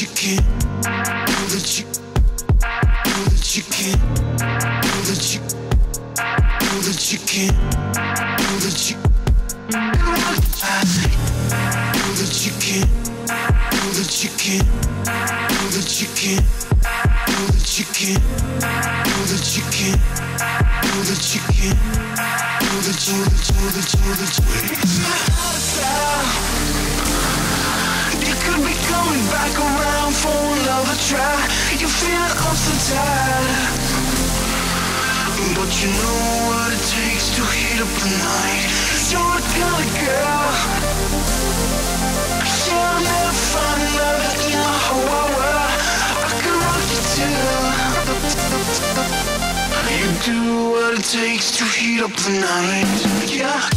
you can, know that you can, know that you can, know that you, I say, know that you can, know that you can, know that you can, know that you can, know that you can, know that you can, know that you, could be coming back around for another try. You feel up so tired, but you know what it takes to heat up the night. You're the kind of girl, yeah, I'll never find another in my whole world. I could rock you too. You do what it takes to heat up the night. Yeah.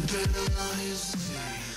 Better lies.